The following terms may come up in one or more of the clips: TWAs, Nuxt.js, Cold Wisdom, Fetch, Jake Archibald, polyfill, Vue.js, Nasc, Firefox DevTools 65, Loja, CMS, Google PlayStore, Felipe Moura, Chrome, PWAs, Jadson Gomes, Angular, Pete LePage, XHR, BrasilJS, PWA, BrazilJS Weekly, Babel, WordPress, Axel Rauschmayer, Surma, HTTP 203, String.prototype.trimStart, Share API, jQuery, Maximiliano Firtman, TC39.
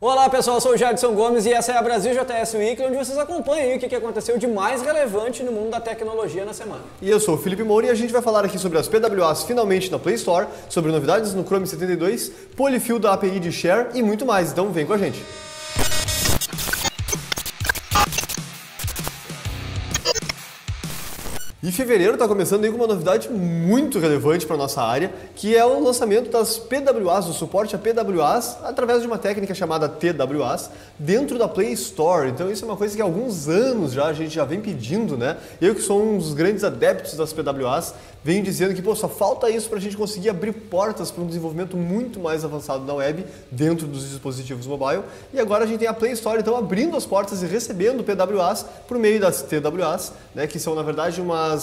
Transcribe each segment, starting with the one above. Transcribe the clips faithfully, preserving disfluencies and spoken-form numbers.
Olá pessoal, eu sou o Jadson Gomes e essa é a BrazilJS Weekly, onde vocês acompanham aí o que aconteceu de mais relevante no mundo da tecnologia na semana. E eu sou o Felipe Moura e a gente vai falar aqui sobre as P W As finalmente na Play Store, sobre novidades no Chrome setenta e dois, polifil da A P I de Share e muito mais, então vem com a gente. E fevereiro está começando aí com uma novidade muito relevante para a nossa área, que é o lançamento das P W As, do suporte a P W As, através de uma técnica chamada T W As, dentro da Play Store. Então isso é uma coisa que há alguns anos já a gente já vem pedindo, né? Eu, que sou um dos grandes adeptos das P W As, venho dizendo que pô, só falta isso para a gente conseguir abrir portas para um desenvolvimento muito mais avançado na web, dentro dos dispositivos mobile. E agora a gente tem a Play Store, então, abrindo as portas e recebendo P W As por meio das T W As, né? Que são, na verdade, uma As,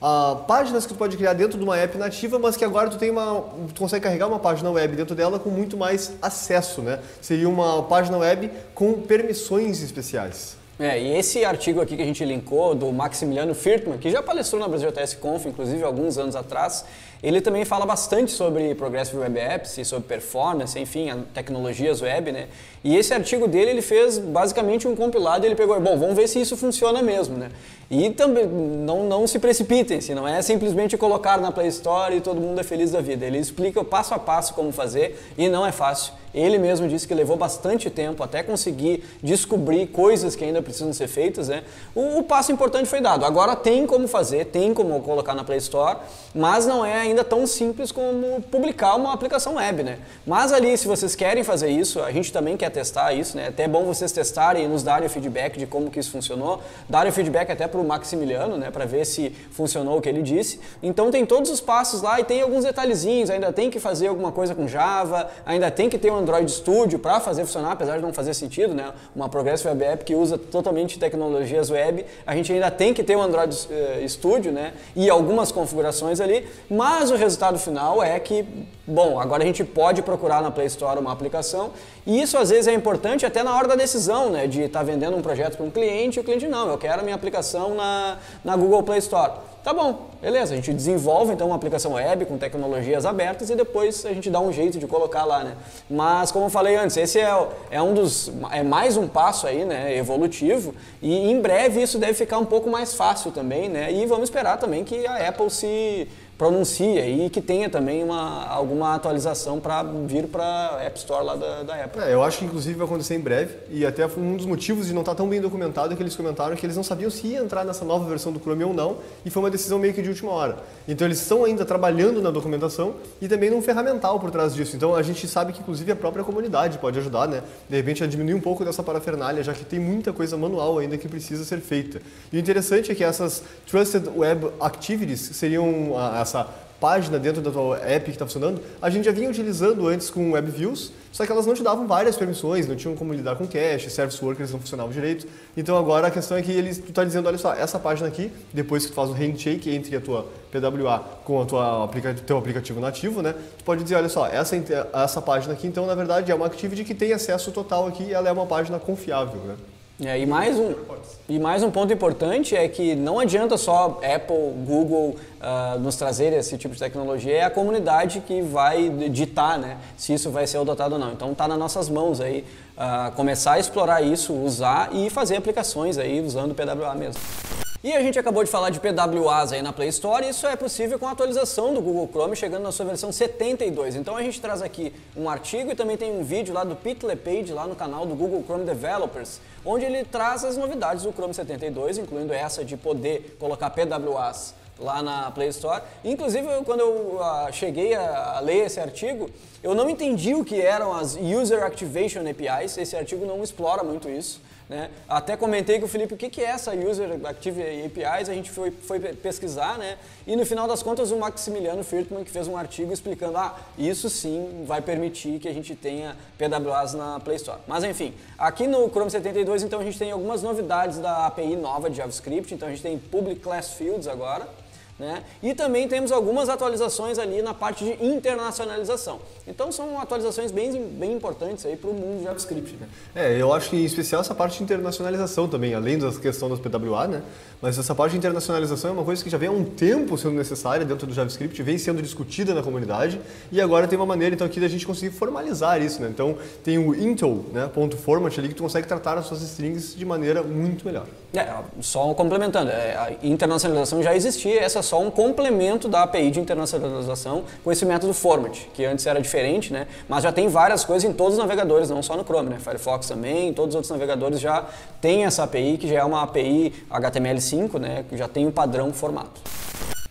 ah, páginas que tu pode criar dentro de uma app nativa, mas que agora tu tem uma, tu consegue carregar uma página web dentro dela com muito mais acesso, né? Seria uma página web com permissões especiais. É, e esse artigo aqui que a gente linkou, do Maximiliano Firtman, que já palestrou na BrasilJS Conf, inclusive, alguns anos atrás, ele também fala bastante sobre Progressive Web Apps e sobre performance, enfim, tecnologias web, né? E esse artigo dele, ele fez basicamente um compilado, ele pegou, bom, vamos ver se isso funciona mesmo, né? E também, não, não se precipitem, se não é simplesmente colocar na Play Store e todo mundo é feliz da vida. Ele explica passo a passo como fazer e não é fácil. Ele mesmo disse que levou bastante tempo até conseguir descobrir coisas que ainda precisam ser feitas, né? O, o passo importante foi dado. Agora tem como fazer, tem como colocar na Play Store, mas não é ainda tão simples como publicar uma aplicação web, né? Mas ali, se vocês querem fazer isso, a gente também quer testar isso, né? Até é bom vocês testarem e nos darem o feedback de como que isso funcionou, darem o feedback até para o Maximiliano, né? Para ver se funcionou o que ele disse. Então tem todos os passos lá e tem alguns detalhezinhos, ainda tem que fazer alguma coisa com Java, ainda tem que ter um Android Studio para fazer funcionar, apesar de não fazer sentido, né? Uma Progressive Web App que usa totalmente tecnologias web, a gente ainda tem que ter um Android uh, Studio, né? E algumas configurações ali, mas o resultado final é que, bom, agora a gente pode procurar na Play Store uma aplicação, e isso às vezes é importante até na hora da decisão, né? De estar tá vendendo um projeto para um cliente, e o cliente, não, eu quero a minha aplicação na, na Google Play Store. Tá bom, beleza, a gente desenvolve então uma aplicação web com tecnologias abertas e depois a gente dá um jeito de colocar lá, né? Mas como eu falei antes, esse é, é, um dos, é mais um passo aí, né, evolutivo, e em breve isso deve ficar um pouco mais fácil também, né? E vamos esperar também que a Apple se pronuncia e que tenha também uma, alguma atualização para vir para a App Store lá da, da Apple. É, eu acho que inclusive vai acontecer em breve, e até um dos motivos de não estar tão bem documentado é que eles comentaram que eles não sabiam se ia entrar nessa nova versão do Chrome ou não, e foi uma decisão meio que de última hora. Então eles estão ainda trabalhando na documentação e também num ferramental por trás disso. Então a gente sabe que inclusive a própria comunidade pode ajudar, né? De repente a diminuir um pouco dessa parafernália, já que tem muita coisa manual ainda que precisa ser feita. E o interessante é que essas Trusted Web Activities, que seriam as essa página dentro da tua app que está funcionando, a gente já vinha utilizando antes com Web Views, só que elas não te davam várias permissões, não tinham como lidar com cache, service workers não funcionavam direito. Então agora a questão é que eles, tu está dizendo, olha só, essa página aqui, depois que tu faz o handshake entre a tua P W A com o tua aplica teu aplicativo nativo, né? Tu pode dizer, olha só, essa, essa página aqui, então, na verdade, é uma activity que tem acesso total aqui e ela é uma página confiável, né? É, e, mais um, e mais um ponto importante é que não adianta só Apple, Google uh, nos trazer esse tipo de tecnologia, é a comunidade que vai ditar, né, se isso vai ser adotado ou não. Então está nas nossas mãos aí uh, começar a explorar isso, usar e fazer aplicações aí usando o P W A mesmo. E a gente acabou de falar de P W As aí na Play Store, e isso é possível com a atualização do Google Chrome, chegando na sua versão setenta e dois. Então a gente traz aqui um artigo e também tem um vídeo lá do Pete LePage, lá no canal do Google Chrome Developers, onde ele traz as novidades do Chrome setenta e dois, incluindo essa de poder colocar P W As lá na Play Store. Inclusive, quando eu uh, cheguei a, a ler esse artigo, eu não entendi o que eram as User Activation A P Is, esse artigo não explora muito isso, né? Até comentei com o Felipe o que, que é essa User Activation A P Is, a gente foi, foi pesquisar, né? E no final das contas o Maximiliano Firtman, que fez um artigo explicando, ah, isso sim vai permitir que a gente tenha P W As na Play Store. Mas enfim, aqui no Chrome setenta e dois, então, a gente tem algumas novidades da A P I nova de JavaScript, então a gente tem Public Class Fields agora. né? E também temos algumas atualizações ali na parte de internacionalização. Então são atualizações bem, bem importantes aí para o mundo de JavaScript, né? É, eu acho que em especial essa parte de internacionalização também, além da questão das P W A, né? Mas essa parte de internacionalização é uma coisa que já vem há um tempo sendo necessária dentro do JavaScript, vem sendo discutida na comunidade e agora tem uma maneira então aqui da gente conseguir formalizar isso, né? Então tem o Intl, né, ponto format ali que tu consegue tratar as suas strings de maneira muito melhor. É, só complementando, a internacionalização já existia, essa é só um complemento da A P I de internacionalização com esse método format, que antes era diferente, né? Mas já tem várias coisas em todos os navegadores, não só no Chrome, né? Firefox também, todos os outros navegadores já tem essa A P I, que já é uma A P I H T M L cinco, né? Que já tem o padrão formato.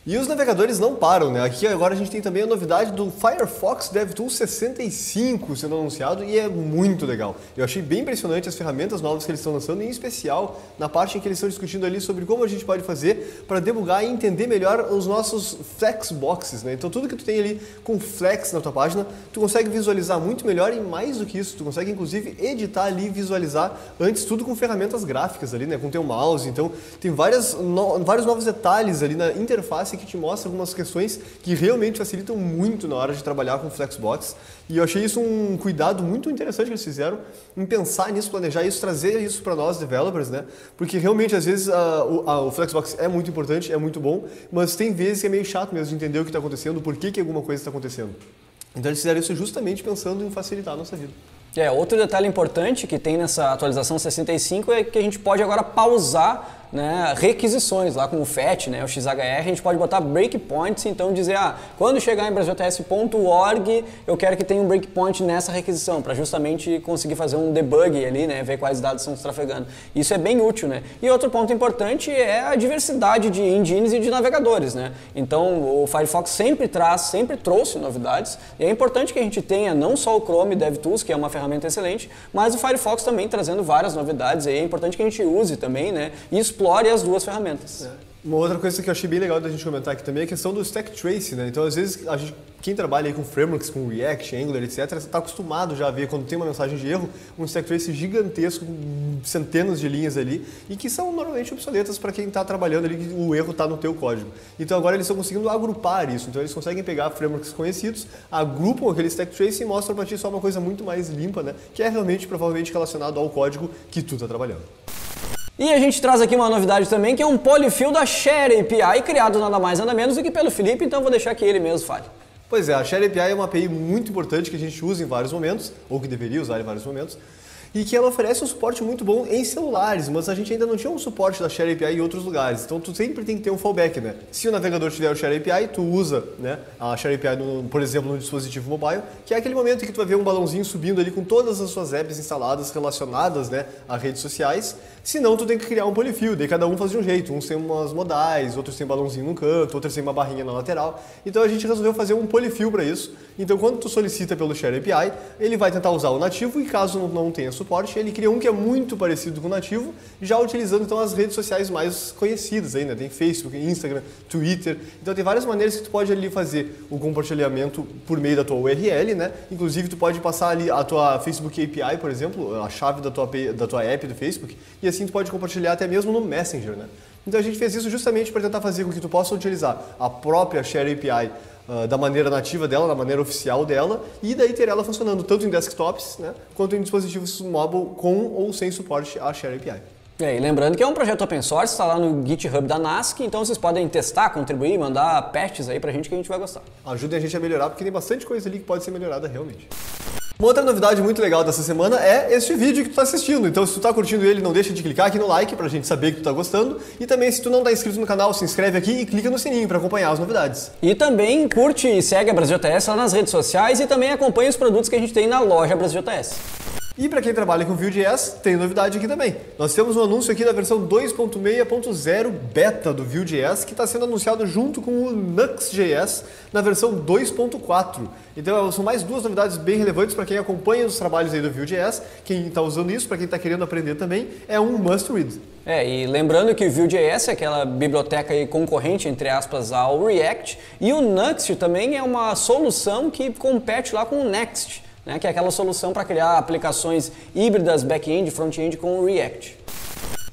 E os navegadores não param, né? Aqui agora a gente tem também a novidade do Firefox DevTools sessenta e cinco sendo anunciado e é muito legal. Eu achei bem impressionante as ferramentas novas que eles estão lançando, em especial na parte em que eles estão discutindo ali sobre como a gente pode fazer para debugar e entender melhor os nossos Flexboxes, né? Então tudo que tu tem ali com Flex na tua página, tu consegue visualizar muito melhor e mais do que isso, tu consegue inclusive editar ali e visualizar antes tudo com ferramentas gráficas ali, né? Com teu mouse, então tem várias no... vários novos detalhes ali na interface que te mostra algumas questões que realmente facilitam muito na hora de trabalhar com Flexbox. E eu achei isso um cuidado muito interessante que eles fizeram em pensar nisso, planejar isso, trazer isso para nós developers, né? Porque realmente às vezes a, a, o Flexbox é muito importante, é muito bom, mas tem vezes que é meio chato mesmo de entender o que está acontecendo, por que que alguma coisa está acontecendo. Então eles fizeram isso justamente pensando em facilitar a nossa vida. É, outro detalhe importante que tem nessa atualização sessenta e cinco é que a gente pode agora pausar, né, requisições lá com o Fetch, né, o X H R, a gente pode botar breakpoints, então dizer, ah, quando chegar em BrasilTS ponto org eu quero que tenha um breakpoint nessa requisição, para justamente conseguir fazer um debug ali, né, ver quais dados estão trafegando. Isso é bem útil, né? E outro ponto importante é a diversidade de engines e de navegadores, né? Então o Firefox sempre traz, sempre trouxe novidades, e é importante que a gente tenha não só o Chrome DevTools, que é uma ferramenta excelente, mas o Firefox também trazendo várias novidades, e é importante que a gente use também, né? Isso explore as duas ferramentas. É. Uma outra coisa que eu achei bem legal da gente comentar aqui também é a questão do stack trace, né? Então, às vezes, a gente, quem trabalha aí com frameworks, com React, Angular, etcétera, está acostumado já a ver, quando tem uma mensagem de erro, um stack trace gigantesco, com centenas de linhas ali, e que são normalmente obsoletas para quem está trabalhando ali, o erro está no teu código. Então, agora eles estão conseguindo agrupar isso. Então, eles conseguem pegar frameworks conhecidos, agrupam aquele stack trace e mostram para ti só uma coisa muito mais limpa, né? Que é realmente, provavelmente, relacionado ao código que tu está trabalhando. E a gente traz aqui uma novidade também, que é um polifil da Share A P I, criado nada mais nada menos do que pelo Felipe, então vou deixar que ele mesmo fale. Pois é, a Share A P I é uma A P I muito importante que a gente usa em vários momentos, ou que deveria usar em vários momentos, e que ela oferece um suporte muito bom em celulares, mas a gente ainda não tinha um suporte da Share A P I em outros lugares, então tu sempre tem que ter um fallback, né? Se o navegador tiver o Share A P I, tu usa, né, a Share A P I, no, por exemplo, no dispositivo mobile, que é aquele momento em que tu vai ver um balãozinho subindo ali com todas as suas apps instaladas relacionadas, né, a redes sociais, senão tu tem que criar um polifil, daí cada um faz de um jeito, uns tem umas modais, outros tem um balãozinho num canto, outros tem uma barrinha na lateral, então a gente resolveu fazer um polifil para isso, então quando tu solicita pelo Share A P I, ele vai tentar usar o nativo e caso não tenha suporte, ele cria um que é muito parecido com o nativo, já utilizando então as redes sociais mais conhecidas ainda, né? Tem Facebook, Instagram, Twitter, então tem várias maneiras que tu pode ali fazer o compartilhamento por meio da tua U R L, né? Inclusive tu pode passar ali a tua Facebook A P I, por exemplo, a chave da tua, da tua app do Facebook, e assim tu pode compartilhar até mesmo no Messenger, né? Então a gente fez isso justamente para tentar fazer com que tu possa utilizar a própria Share A P I uh, da maneira nativa dela, da maneira oficial dela, e daí ter ela funcionando tanto em desktops, né, quanto em dispositivos mobile com ou sem suporte à Share A P I. É, e lembrando que é um projeto open source, está lá no GitHub da Nasc, então vocês podem testar, contribuir, mandar patches aí pra gente que a gente vai gostar. Ajudem a gente a melhorar, porque tem bastante coisa ali que pode ser melhorada realmente. Uma outra novidade muito legal dessa semana é este vídeo que tu tá assistindo, então se tu tá curtindo ele, não deixa de clicar aqui no like pra gente saber que tu tá gostando, e também se tu não tá inscrito no canal, se inscreve aqui e clica no sininho pra acompanhar as novidades. E também curte e segue a BrasilJS lá nas redes sociais e também acompanha os produtos que a gente tem na loja BrasilJS. E para quem trabalha com Vue.js, tem novidade aqui também. Nós temos um anúncio aqui da versão dois ponto seis ponto zero beta do Vue.js, que está sendo anunciado junto com o Nuxt.js na versão dois ponto quatro. Então são mais duas novidades bem relevantes para quem acompanha os trabalhos aí do Vue.js, quem está usando isso, para quem está querendo aprender também, é um must read. É, e lembrando que o Vue.js é aquela biblioteca aí concorrente, entre aspas, ao React, e o Nuxt também é uma solução que compete lá com o Next, né, que é aquela solução para criar aplicações híbridas back-end e front-end com o React.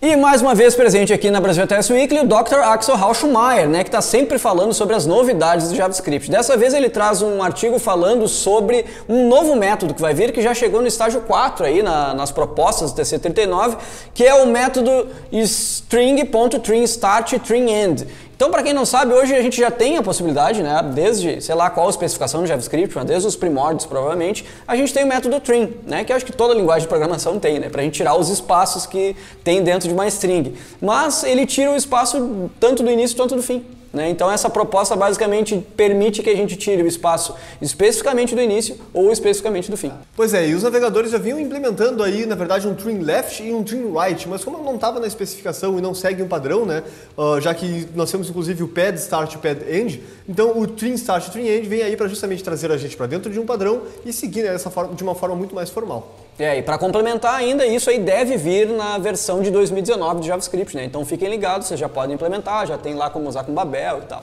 E mais uma vez presente aqui na BrasilTS Weekly, o doutor Axel Rauschmayer, né, que está sempre falando sobre as novidades do JavaScript. Dessa vez ele traz um artigo falando sobre um novo método que vai vir, que já chegou no estágio quatro aí na, nas propostas do T C trinta e nove, que é o método String.prototype.trimEnd. Então, para quem não sabe, hoje a gente já tem a possibilidade, né, desde, sei lá qual especificação do JavaScript, mas desde os primórdios, provavelmente, a gente tem o método string, né, que eu acho que toda linguagem de programação tem, né, para a gente tirar os espaços que tem dentro de uma string. Mas ele tira o espaço tanto do início quanto do fim. Né? Então, essa proposta basicamente permite que a gente tire o espaço especificamente do início ou especificamente do fim. Pois é, e os navegadores já vinham implementando aí, na verdade, um trim left e um trim right, mas como não estava na especificação e não segue um padrão, né, uh, já que nós temos inclusive o padStart e o padEnd, então o trim start e o trim end vem aí para justamente trazer a gente para dentro de um padrão e seguir, né, essa forma, de uma forma muito mais formal. É, e para complementar ainda, isso aí deve vir na versão de dois mil e dezenove do JavaScript, né? Então fiquem ligados, vocês já podem implementar, já tem lá como usar com Babel e tal.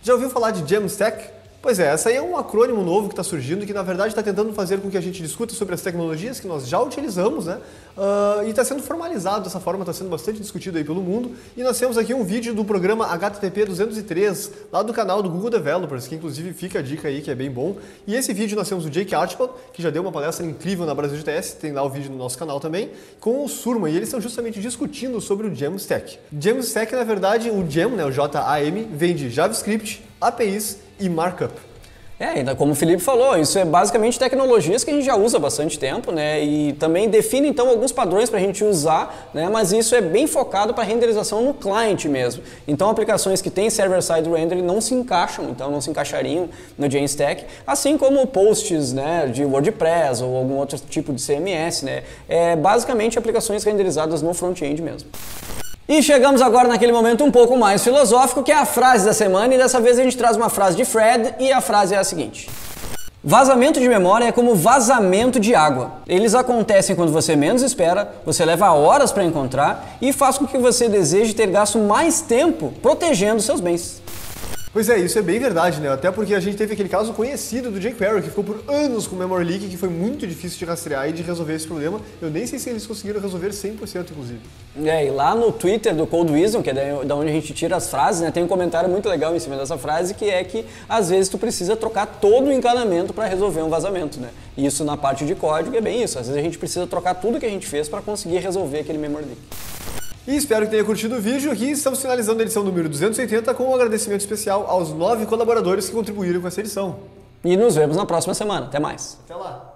Já ouviu falar de Jamstack? Pois é, essa aí é um acrônimo novo que está surgindo, que na verdade está tentando fazer com que a gente discuta sobre as tecnologias que nós já utilizamos, né? Uh, e está sendo formalizado dessa forma, está sendo bastante discutido aí pelo mundo. E nós temos aqui um vídeo do programa H T T P duzentos e três, lá do canal do Google Developers, que inclusive fica a dica aí, que é bem bom. E esse vídeo nós temos o Jake Archibald, que já deu uma palestra incrível na BrasilJS, tem lá o vídeo no nosso canal também, com o Surma, e eles estão justamente discutindo sobre o Jamstack. Jamstack, na verdade, o Jam, né, o J A M, vem de JavaScript, A P Is e markup. É, ainda como o Felipe falou, isso é basicamente tecnologias que a gente já usa há bastante tempo, né? E também define então alguns padrões para a gente usar, né? Mas isso é bem focado para renderização no client mesmo. Então aplicações que têm server-side rendering não se encaixam, então não se encaixariam no Jamstack, assim como posts, né, de WordPress ou algum outro tipo de C M S, né? É basicamente aplicações renderizadas no front-end mesmo. E chegamos agora naquele momento um pouco mais filosófico, que é a frase da semana, e dessa vez a gente traz uma frase de Fred, e a frase é a seguinte: vazamento de memória é como vazamento de água. Eles acontecem quando você menos espera, você leva horas para encontrar, e faz com que você deseje ter gasto mais tempo protegendo seus bens. Pois é, isso é bem verdade, né? Até porque a gente teve aquele caso conhecido do jQuery, que ficou por anos com memory leak, que foi muito difícil de rastrear e de resolver esse problema. Eu nem sei se eles conseguiram resolver cem por cento, inclusive. É, e lá no Twitter do Cold Wisdom, que é da onde a gente tira as frases, né, tem um comentário muito legal em cima dessa frase, que é que às vezes tu precisa trocar todo o encanamento para resolver um vazamento, né? E isso na parte de código é bem isso. Às vezes a gente precisa trocar tudo que a gente fez para conseguir resolver aquele memory leak. E espero que tenha curtido o vídeo. Aqui estamos finalizando a edição número duzentos e oitenta com um agradecimento especial aos nove colaboradores que contribuíram com essa edição. E nos vemos na próxima semana. Até mais. Até lá.